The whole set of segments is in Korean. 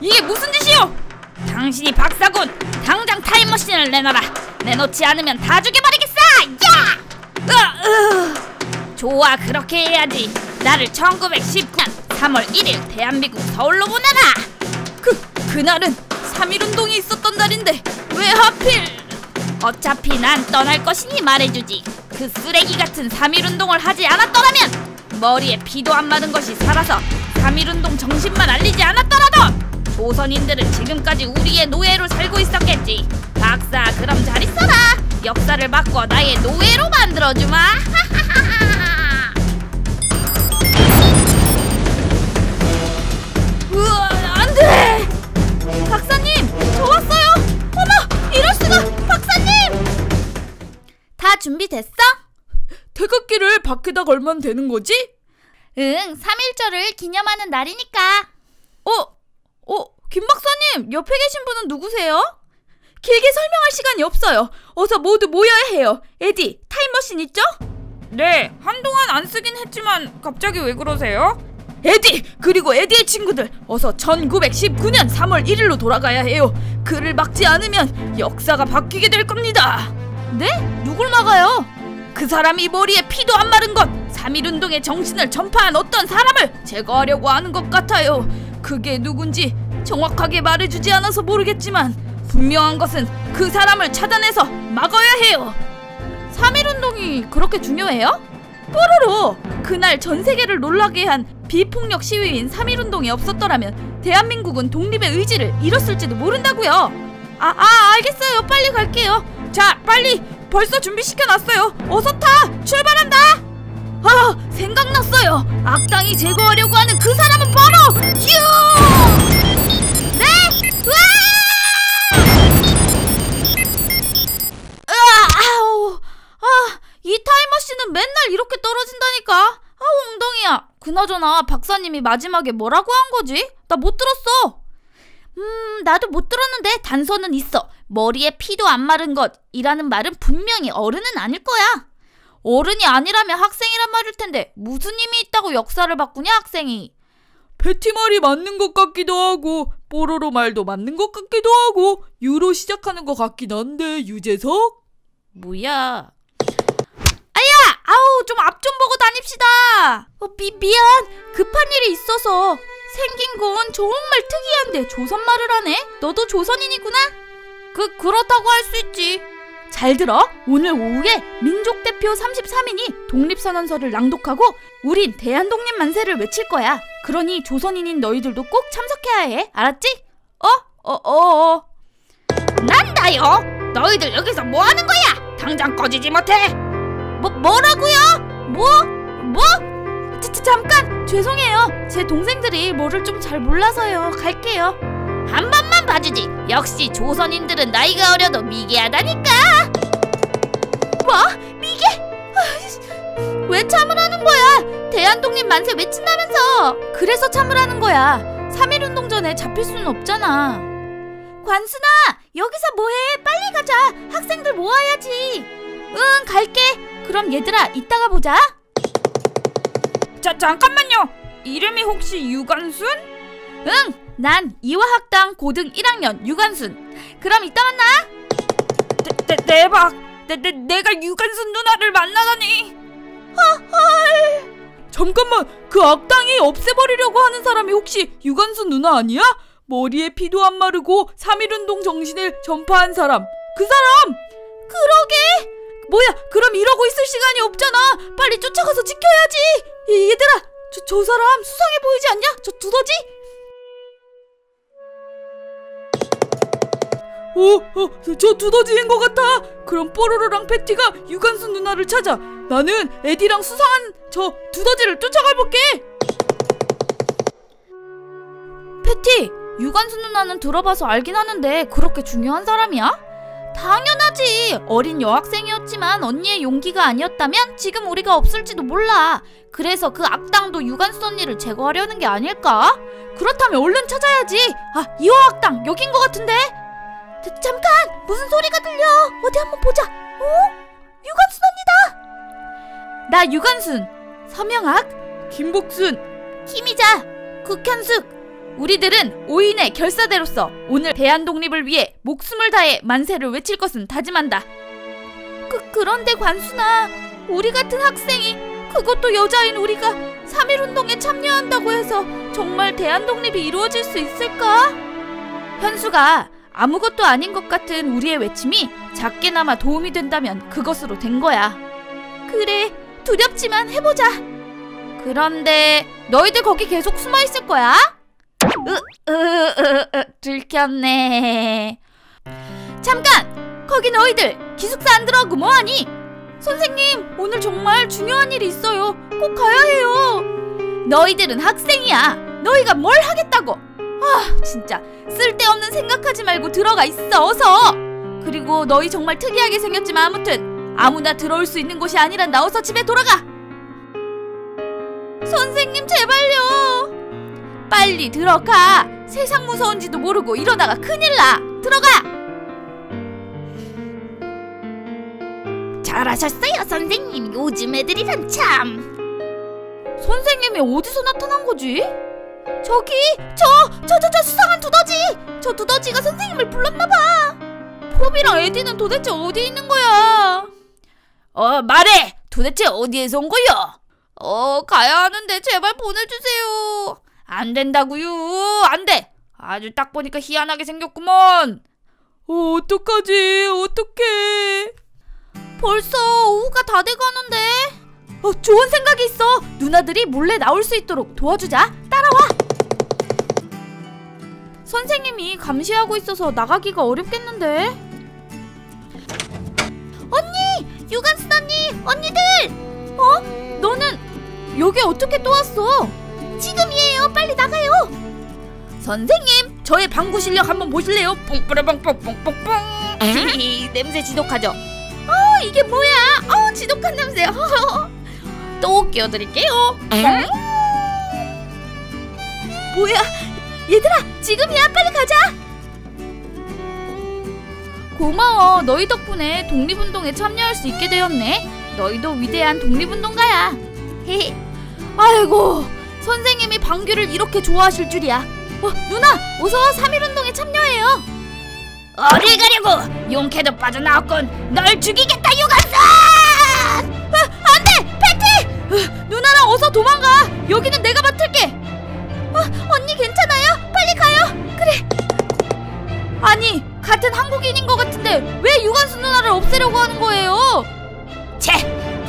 이게 무슨 짓이요? 당신이 박사군! 당장 타임머신을 내놔라! 내놓지 않으면 다 죽여버리겠어! 야! 좋아, 그렇게 해야지. 나를 1910년 3월 1일 대한민국 서울로 보내라! 그날은 3.1운동이 있었던 날인데 왜 하필... 어차피 난 떠날 것이니 말해주지. 그 쓰레기 같은 3.1운동을 하지 않았더라면! 머리에 비도 안 맞은 것이 살아서 3.1운동 정신만 알리지 않았더라도! 조선인들은 지금까지 우리의 노예로 살고 있었겠지. 박사, 그럼 잘 있어라. 역사를 바꿔 나의 노예로 만들어주마. 우와, 안 돼! 박사님, 저 왔어요! 어머, 이럴 수가! 박사님! 다 준비됐어? 태극기를 밖에다 걸면 되는 거지? 응, 3.1절을 기념하는 날이니까. 김 박사님, 옆에 계신 분은 누구세요? 길게 설명할 시간이 없어요. 어서 모두 모여야 해요. 에디, 타임머신 있죠? 네, 한동안 안 쓰긴 했지만 갑자기 왜 그러세요? 에디, 그리고 에디의 친구들, 어서 1919년 3월 1일로 돌아가야 해요. 그를 막지 않으면 역사가 바뀌게 될 겁니다. 네? 누굴 막아요? 그 사람이 머리에 피도 안 마른 것, 3.1운동의 정신을 전파한 어떤 사람을 제거하려고 하는 것 같아요. 그게 누군지 정확하게 말해주지 않아서 모르겠지만 분명한 것은 그 사람을 차단해서 막아야 해요. 3.1운동이 그렇게 중요해요? 뽀로로! 그날 전 세계를 놀라게 한 비폭력 시위인 3.1운동이 없었더라면 대한민국은 독립의 의지를 잃었을지도 모른다고요. 알겠어요. 빨리 갈게요. 자, 빨리! 벌써 준비시켜놨어요. 어서 타! 출발한다! 아, 생각났어요. 악당이 제거하려고 하는 그 사람은 바로 유! 네? 으아! 아우! 아, 이 타임머신은 맨날 이렇게 떨어진다니까. 아우, 엉덩이야. 그나저나 박사님이 마지막에 뭐라고 한 거지? 나 못 들었어. 나도 못 들었는데 단서는 있어. 머리에 피도 안 마른 것이라는 말은 분명히 어른은 아닐 거야. 어른이 아니라면 학생이란 말일 텐데 무슨 힘이 있다고 역사를 바꾸냐, 학생이. 패티 말이 맞는 것 같기도 하고 뽀로로 말도 맞는 것 같기도 하고 유로 시작하는 것 같긴 한데 유재석? 뭐야? 아야! 아우, 좀 앞 좀 보고 다닙시다! 미안! 급한 일이 있어서. 생긴 건 정말 특이한데 조선말을 하네? 너도 조선인이구나? 그렇다고 할 수 있지. 잘 들어! 오늘 오후에 민족대표 33인이 독립선언서를 낭독하고 우린 대한독립 만세를 외칠 거야. 그러니 조선인인 너희들도 꼭 참석해야 해. 알았지? 난다요! 너희들 여기서 뭐 하는 거야? 당장 꺼지지 못해! 뭐라고요? 잠깐! 죄송해요. 제 동생들이 뭐를 좀 잘 몰라서요. 갈게요. 한 번만 봐주지. 역시 조선인들은 나이가 어려도 미개하다니까. 뭐? 미개? 왜 참으라는 거야? 대한독립 만세 외친다면서. 그래서 참으라는 거야. 3.1운동 전에 잡힐 수는 없잖아. 관순아, 여기서 뭐해? 빨리 가자. 학생들 모아야지. 응, 갈게. 그럼 얘들아, 이따가 보자. 잠깐만요. 이름이 혹시 유관순? 응, 난 이화학당 고등 1학년 유관순. 그럼 이따 만나. 대박! 내가 유관순 누나를 만나다니. 헐. 잠깐만, 그 악당이 없애버리려고 하는 사람이 혹시 유관순 누나 아니야? 머리에 피도 안 마르고 3.1운동 정신을 전파한 사람. 그 사람! 그러게! 뭐야, 그럼 이러고 있을 시간이 없잖아. 빨리 쫓아가서 지켜야지. 얘들아, 저 사람 수상해 보이지 않냐? 저 두더지? 저 두더지인 것 같아. 그럼 뽀로로랑 패티가 유관순 누나를 찾아. 나는 에디랑 수상한 저 두더지를 쫓아가볼게. 패티, 유관순 누나는 들어봐서 알긴 하는데 그렇게 중요한 사람이야? 당연하지. 어린 여학생이었지만 언니의 용기가 아니었다면 지금 우리가 없을지도 몰라. 그래서 그 악당도 유관순 언니를 제거하려는 게 아닐까? 그렇다면 얼른 찾아야지. 이화학당 여긴 것 같은데? 잠깐! 무슨 소리가 들려? 어디 한번 보자. 어? 유관순 언니다. 나 유관순, 서명학, 김복순, 김희자, 국현숙. 우리들은 5인의 결사대로서 오늘 대한독립을 위해 목숨을 다해 만세를 외칠 것은 다짐한다. 그런데 관순아, 우리 같은 학생이, 그것도 여자인 우리가 3.1운동에 참여한다고 해서 정말 대한독립이 이루어질 수 있을까? 현수가 아무것도 아닌 것 같은 우리의 외침이 작게나마 도움이 된다면 그것으로 된 거야. 그래, 두렵지만 해보자. 그런데 너희들 거기 계속 숨어 있을 거야? 들켰네. 잠깐! 거기 너희들 기숙사 안 들어가고 뭐하니? 선생님, 오늘 정말 중요한 일이 있어요. 꼭 가야 해요. 너희들은 학생이야. 너희가 뭘 하겠다고. 아, 진짜 쓸데없는 생각하지 말고 들어가 있어, 어서. 그리고 너희 정말 특이하게 생겼지만 아무튼 아무나 들어올 수 있는 곳이 아니란 나 어서 집에 돌아가. 선생님, 제발요. 빨리 들어가! 세상 무서운지도 모르고 이러다가 큰일 나! 들어가! 잘하셨어요, 선생님. 요즘 애들이란 참! 선생님이 어디서 나타난 거지? 저기! 저 수상한 두더지! 저 두더지가 선생님을 불렀나봐! 포비랑 에디는 도대체 어디 있는 거야? 말해! 도대체 어디에서 온 거야? 가야 하는데 제발 보내주세요! 안 된다구요! 안 돼! 아주 딱 보니까 희한하게 생겼구먼! 어떡하지? 어떡해! 벌써 오후가 다 돼가는데? 좋은 생각이 있어! 누나들이 몰래 나올 수 있도록 도와주자! 따라와! 선생님이 감시하고 있어서 나가기가 어렵겠는데? 언니! 유관순 언니! 언니들! 너는 여기 어떻게 또 왔어? 지금이에요. 빨리 나가요. 선생님, 저의 방구 실력 한번 보실래요? 뽕뿌라뽕뽕뽕뽕뽕. 냄새 지독하죠? 이게 뭐야? 지독한 냄새. 또 끼워드릴게요. 뭐야? 얘들아, 지금이야. 빨리 가자. 고마워. 너희 덕분에 독립운동에 참여할 수 있게 되었네. 너희도 위대한 독립운동가야. 아이고, 선생님이 방귀를 이렇게 좋아하실 줄이야. 누나, 어서 3.1운동에 참여해요. 어딜 가려고? 용케도 빠져나왔군. 널 죽이겠다, 유관순! 안 돼! 패티! 누나랑 어서 도망가. 여기는 내가 맡을게. 언니 괜찮아요? 빨리 가요. 그래. 아니, 같은 한국인인 것 같은데 왜 유관순 누나를 없애려고 하는 거예요? 쟤,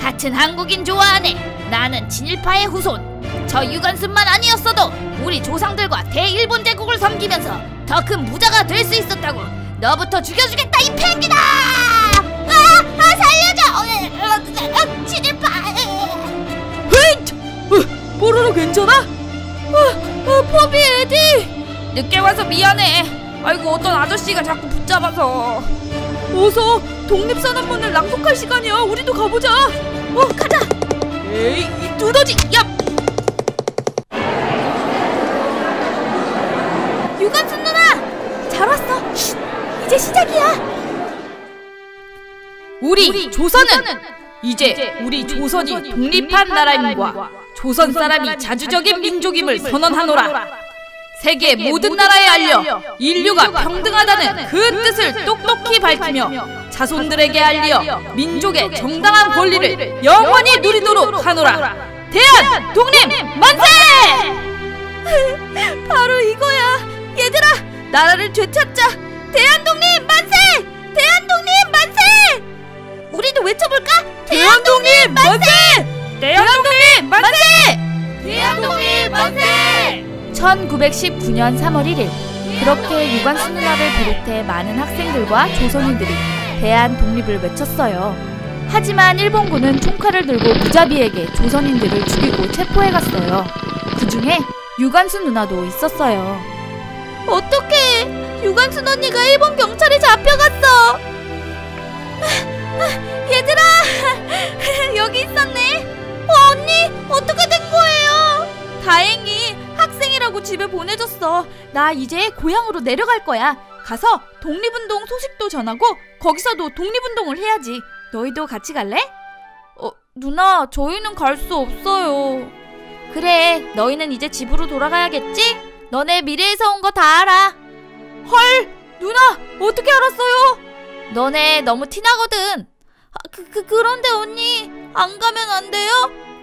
같은 한국인 좋아하네. 나는 친일파의 후손. 저 유관순만 아니었어도 우리 조상들과 대일본 제국을 섬기면서 더 큰 부자가 될 수 있었다고. 너부터 죽여주겠다, 이 펭귄아! 살려줘! 친일파! 뽀로로 괜찮아? 포비, 에디! 늦게 와서 미안해. 아이고, 어떤 아저씨가 자꾸 붙잡아서. 어서 독립선언문을 낭독할 시간이야. 우리도 가보자. 가자! 에이, 이 두더지! 야! 유관순 누나! 잘 왔어! 쉿! 이제 시작이야! 우리 조선은 이제 우리 조선이 독립한 나라임과 조선 사람이 자주적인 민족임을 선언하노라. 세계 모든 나라에 알려 인류가 평등하다는 그 뜻을 똑똑히 밝히며 자손들에게 알려 민족의 정당한 권리를 영원히 누리도록 하노라. 대한 독립 만세! 바로 이거야! 얘들아, 나라를 되찾자. 대한독립 만세! 대한독립 만세! 우리도 외쳐볼까? 대한독립 만세! 대한독립 만세! 대한독립 만세! 1919년 3월 1일 그렇게 유관순 누나를 비롯해 많은 학생들과 조선인들이 대한독립을 외쳤어요. 하지만 일본군은 총칼을 들고 무자비하게 조선인들을 죽이고 체포해갔어요. 그 중에 유관순 누나도 있었어요. 어떡해! 유관순 언니가 일본 경찰에 잡혀갔어! 얘들아! 여기 있었네! 언니! 어떻게 된 거예요? 다행히 학생이라고 집에 보내줬어. 나 이제 고향으로 내려갈 거야. 가서 독립운동 소식도 전하고 거기서도 독립운동을 해야지. 너희도 같이 갈래? 누나, 저희는 갈 수 없어요. 그래, 너희는 이제 집으로 돌아가야겠지? 너네 미래에서 온 거 다 알아. 헐, 누나, 어떻게 알았어요? 너네 너무 티나거든. 그런데 언니, 안 가면 안 돼요?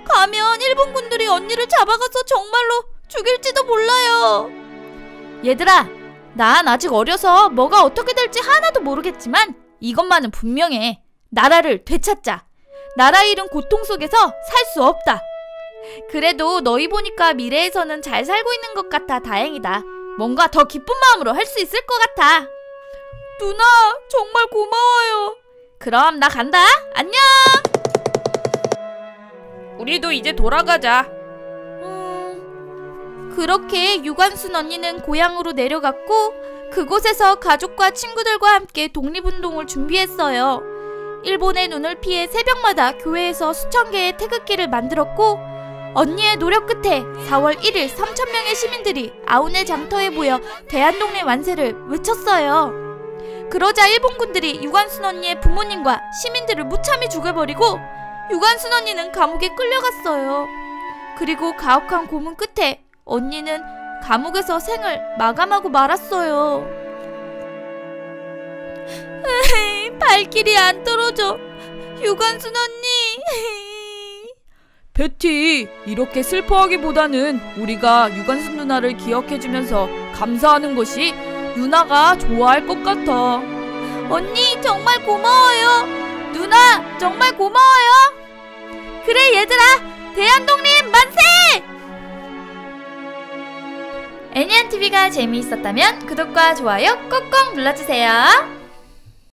가면 일본군들이 언니를 잡아가서 정말로 죽일지도 몰라요. 얘들아, 난 아직 어려서 뭐가 어떻게 될지 하나도 모르겠지만 이것만은 분명해. 나라를 되찾자. 나라 잃은 고통 속에서 살 수 없다. 그래도 너희 보니까 미래에서는 잘 살고 있는 것 같아 다행이다. 뭔가 더 기쁜 마음으로 할 수 있을 것 같아. 누나, 정말 고마워요. 그럼 나 간다. 안녕. 우리도 이제 돌아가자. 그렇게 유관순 언니는 고향으로 내려갔고 그곳에서 가족과 친구들과 함께 독립운동을 준비했어요. 일본의 눈을 피해 새벽마다 교회에서 수천 개의 태극기를 만들었고 언니의 노력 끝에 4월 1일 3,000명의 시민들이 아오네 장터에 모여 대한독립 완세를 외쳤어요. 그러자 일본군들이 유관순 언니의 부모님과 시민들을 무참히 죽여버리고 유관순 언니는 감옥에 끌려갔어요. 그리고 가혹한 고문 끝에 언니는 감옥에서 생을 마감하고 말았어요. 발길이 안 떨어져. 유관순 언니. 패티, 이렇게 슬퍼하기보다는 우리가 유관순 누나를 기억해주면서 감사하는 것이 누나가 좋아할 것 같아. 언니 정말 고마워요. 누나 정말 고마워요. 그래 얘들아, 대한독립 만세! 애니안TV가 재미있었다면 구독과 좋아요 꼭꼭 눌러주세요.